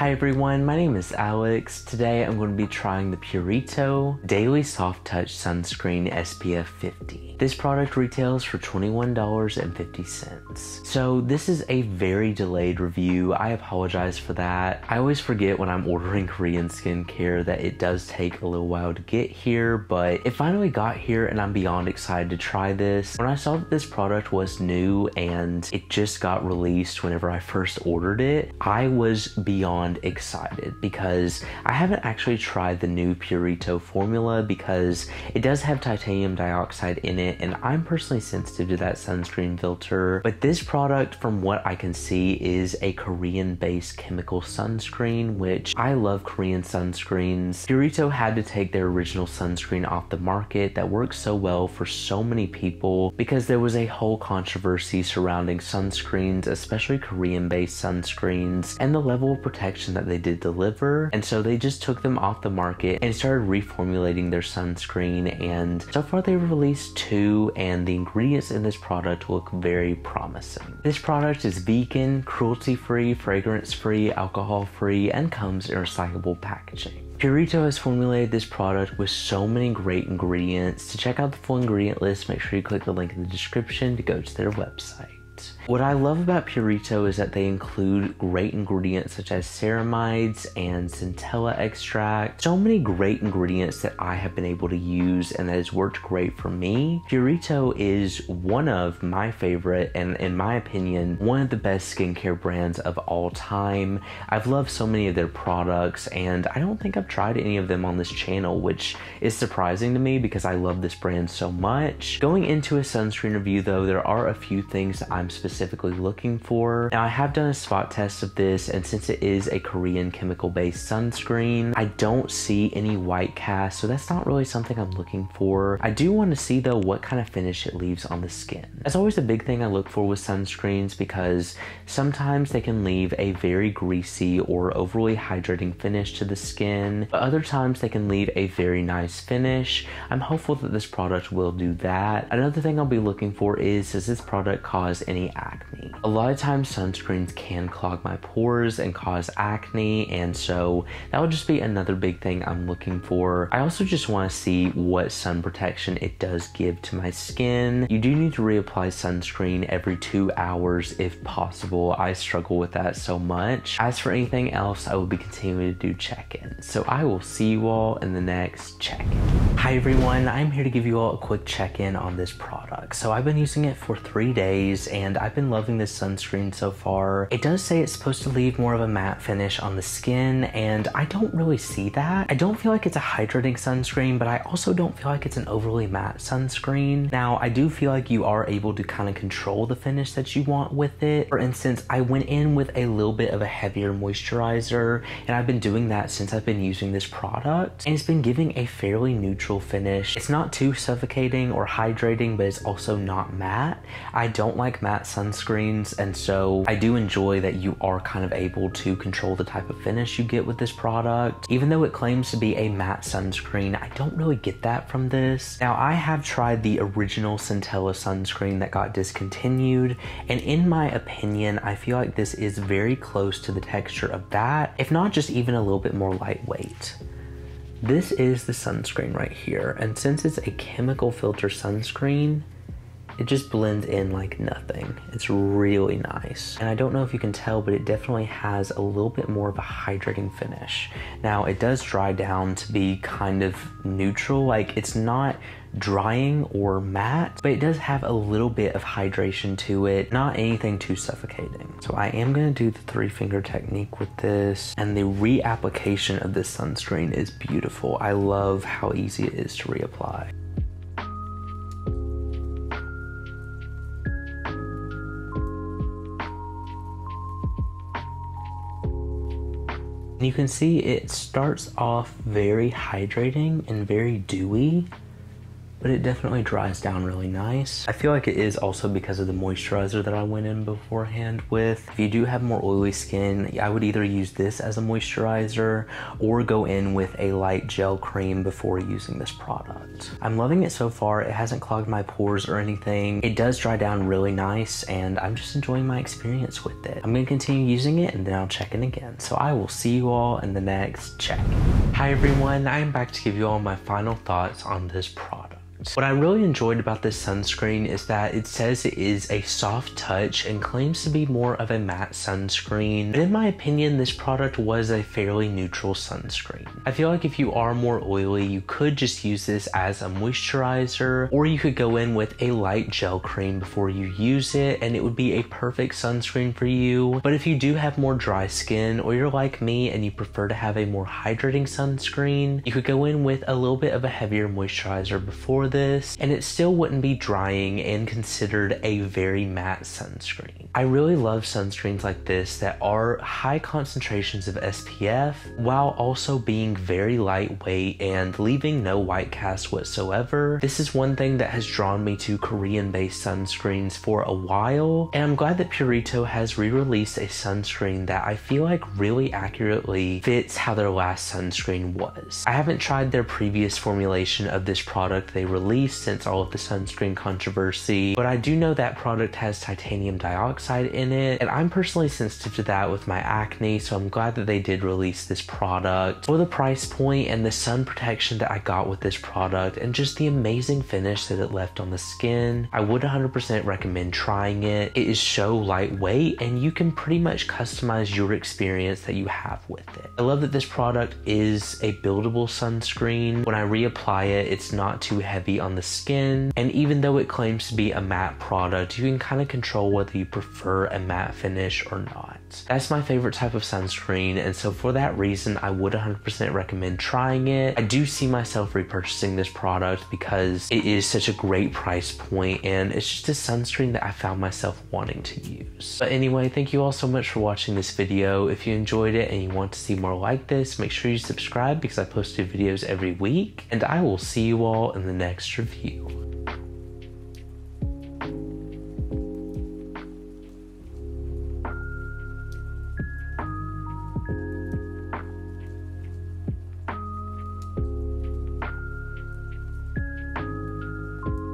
Hi everyone, my name is Alex. Today I'm going to be trying the Purito Daily Soft Touch Sunscreen SPF 50. This product retails for $21.50. So this is a very delayed review. I apologize for that. I always forget when I'm ordering Korean skincare that it does take a little while to get here, but it finally got here and I'm beyond excited to try this. When I saw that this product was new and it just got released whenever I first ordered it, I was beyond excited because I haven't actually tried the new Purito formula because it does have titanium dioxide in it and I'm personally sensitive to that sunscreen filter, but this product from what I can see is a Korean based chemical sunscreen, which I love Korean sunscreens. Purito had to take their original sunscreen off the market that worked so well for so many people because there was a whole controversy surrounding sunscreens, especially Korean based sunscreens, and the level of protection that they did deliver, and so they just took them off the market and started reformulating their sunscreen, and so far they released two, and the ingredients in this product look very promising. This product is vegan, cruelty-free, fragrance-free, alcohol-free, and comes in recyclable packaging. Purito has formulated this product with so many great ingredients. To check out the full ingredient list, make sure you click the link in the description to go to their website. What I love about Purito is that they include great ingredients such as ceramides and centella extract. So many great ingredients that I have been able to use and that has worked great for me. Purito is one of my favorite and, in my opinion, one of the best skincare brands of all time. I've loved so many of their products and I don't think I've tried any of them on this channel, which is surprising to me because I love this brand so much. Going into a sunscreen review though, there are a few things that I'm specifically looking for. Now I have done a spot test of this, and since it is a Korean chemical based sunscreen, I don't see any white cast, so that's not really something I'm looking for. I do want to see though what kind of finish it leaves on the skin. That's always a big thing I look for with sunscreens because sometimes they can leave a very greasy or overly hydrating finish to the skin, but other times they can leave a very nice finish. I'm hopeful that this product will do that. Another thing I'll be looking for is, does this product cause any acne? A lot of times sunscreens can clog my pores and cause acne, and so that would just be another big thing I'm looking for. I also just want to see what sun protection it does give to my skin. You do need to reapply sunscreen every 2 hours if possible. I struggle with that so much. As for anything else, I will be continuing to do check-ins. So I will see you all in the next check-in. Hi everyone, I'm here to give you all a quick check-in on this product. So I've been using it for 3 days and I've been loving this sunscreen so far. It does say it's supposed to leave more of a matte finish on the skin, and I don't really see that. I don't feel like it's a hydrating sunscreen, but I also don't feel like it's an overly matte sunscreen. Now, I do feel like you are able to kind of control the finish that you want with it. For instance, I went in with a little bit of a heavier moisturizer, and I've been doing that since I've been using this product, and it's been giving a fairly neutral finish. It's not too suffocating or hydrating, but it's also not matte. I don't like matte sunscreens, and so I do enjoy that you are kind of able to control the type of finish you get with this product. Even though it claims to be a matte sunscreen, I don't really get that from this. Now, I have tried the original Centella sunscreen that got discontinued, and in my opinion, I feel like this is very close to the texture of that, if not just even a little bit more lightweight. This is the sunscreen right here, and since it's a chemical filter sunscreen, it just blends in like nothing. It's really nice. And I don't know if you can tell, but it definitely has a little bit more of a hydrating finish. Now, it does dry down to be kind of neutral. Like, it's not drying or matte, but it does have a little bit of hydration to it, not anything too suffocating. So I am gonna do the three finger technique with this, and the reapplication of this sunscreen is beautiful. I love how easy it is to reapply. And you can see it starts off very hydrating and very dewy, but it definitely dries down really nice. I feel like it is also because of the moisturizer that I went in beforehand with. If you do have more oily skin, I would either use this as a moisturizer or go in with a light gel cream before using this product. I'm loving it so far. It hasn't clogged my pores or anything. It does dry down really nice, and I'm just enjoying my experience with it. I'm gonna continue using it and then I'll check in again. So I will see you all in the next check. Hi everyone, I am back to give you all my final thoughts on this product. What I really enjoyed about this sunscreen is that it says it is a soft touch and claims to be more of a matte sunscreen, but in my opinion, this product was a fairly neutral sunscreen. I feel like if you are more oily, you could just use this as a moisturizer, or you could go in with a light gel cream before you use it, and it would be a perfect sunscreen for you. But if you do have more dry skin, or you're like me and you prefer to have a more hydrating sunscreen, you could go in with a little bit of a heavier moisturizer before this, and it still wouldn't be drying and considered a very matte sunscreen. I really love sunscreens like this that are high concentrations of SPF while also being very lightweight and leaving no white cast whatsoever. This is one thing that has drawn me to Korean-based sunscreens for a while, and I'm glad that Purito has re-released a sunscreen that I feel like really accurately fits how their last sunscreen was. I haven't tried their previous formulation of this product they released since all of the sunscreen controversy, but I do know that product has titanium dioxide in it, and I'm personally sensitive to that with my acne, so I'm glad that they did release this product. For the price point and the sun protection that I got with this product and just the amazing finish that it left on the skin, I would 100% recommend trying it. It is so lightweight and you can pretty much customize your experience that you have with it. I love that this product is a buildable sunscreen. When I reapply it, it's not too heavy on the skin, and even though it claims to be a matte product, you can kind of control whether you prefer a matte finish or not. That's my favorite type of sunscreen, and so for that reason I would 100% recommend trying it. I do see myself repurchasing this product because it is such a great price point, and it's just a sunscreen that I found myself wanting to use. But anyway, thank you all so much for watching this video. If you enjoyed it and you want to see more like this, make sure you subscribe because I post new videos every week, and I will see you all in the next review.